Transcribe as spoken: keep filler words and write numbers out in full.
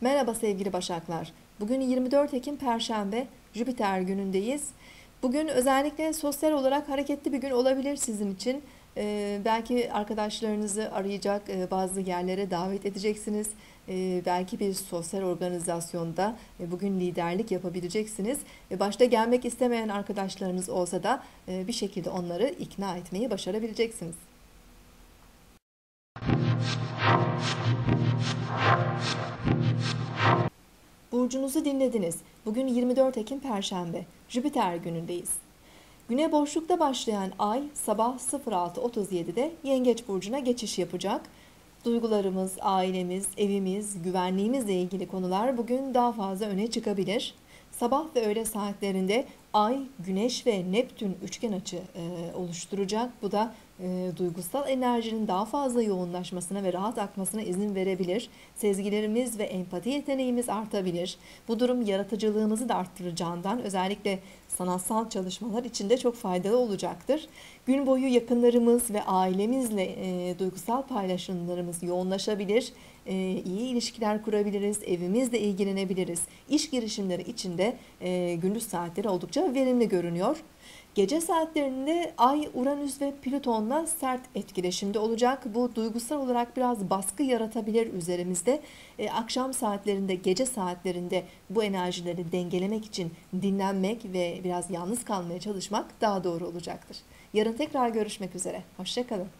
Merhaba sevgili Başaklar. Bugün yirmi dört Ekim Perşembe, Jüpiter günündeyiz. Bugün özellikle sosyal olarak hareketli bir gün olabilir sizin için. Ee, belki arkadaşlarınızı arayacak, e, bazı yerlere davet edeceksiniz. E, belki bir sosyal organizasyonda e, bugün liderlik yapabileceksiniz. E, başta gelmek istemeyen arkadaşlarınız olsa da e, bir şekilde onları ikna etmeyi başarabileceksiniz. Burcunuzu dinlediniz. Bugün yirmi dört Ekim Perşembe, Jüpiter günündeyiz. Güne boşlukta başlayan ay sabah altı otuz yedi'de Yengeç Burcu'na geçiş yapacak. Duygularımız, ailemiz, evimiz, güvenliğimizle ilgili konular bugün daha fazla öne çıkabilir. Sabah ve öğle saatlerinde ay, güneş ve Neptün üçgen açı e, oluşturacak. Bu da e, duygusal enerjinin daha fazla yoğunlaşmasına ve rahat akmasına izin verebilir. Sezgilerimiz ve empati yeteneğimiz artabilir. Bu durum yaratıcılığımızı da arttıracağından özellikle sanatsal çalışmalar için de çok faydalı olacaktır. Gün boyu yakınlarımız ve ailemizle e, duygusal paylaşımlarımız yoğunlaşabilir. E, iyi ilişkiler kurabiliriz, evimizle ilgilenebiliriz. İş girişimleri için de e, gündüz saatleri oldukça verimli görünüyor. Gece saatlerinde Ay, Uranüs ve Plüton'la sert etkileşimde olacak. Bu duygusal olarak biraz baskı yaratabilir üzerimizde. E, akşam saatlerinde, gece saatlerinde bu enerjileri dengelemek için dinlenmek ve biraz yalnız kalmaya çalışmak daha doğru olacaktır. Yarın tekrar görüşmek üzere. Hoşça kalın.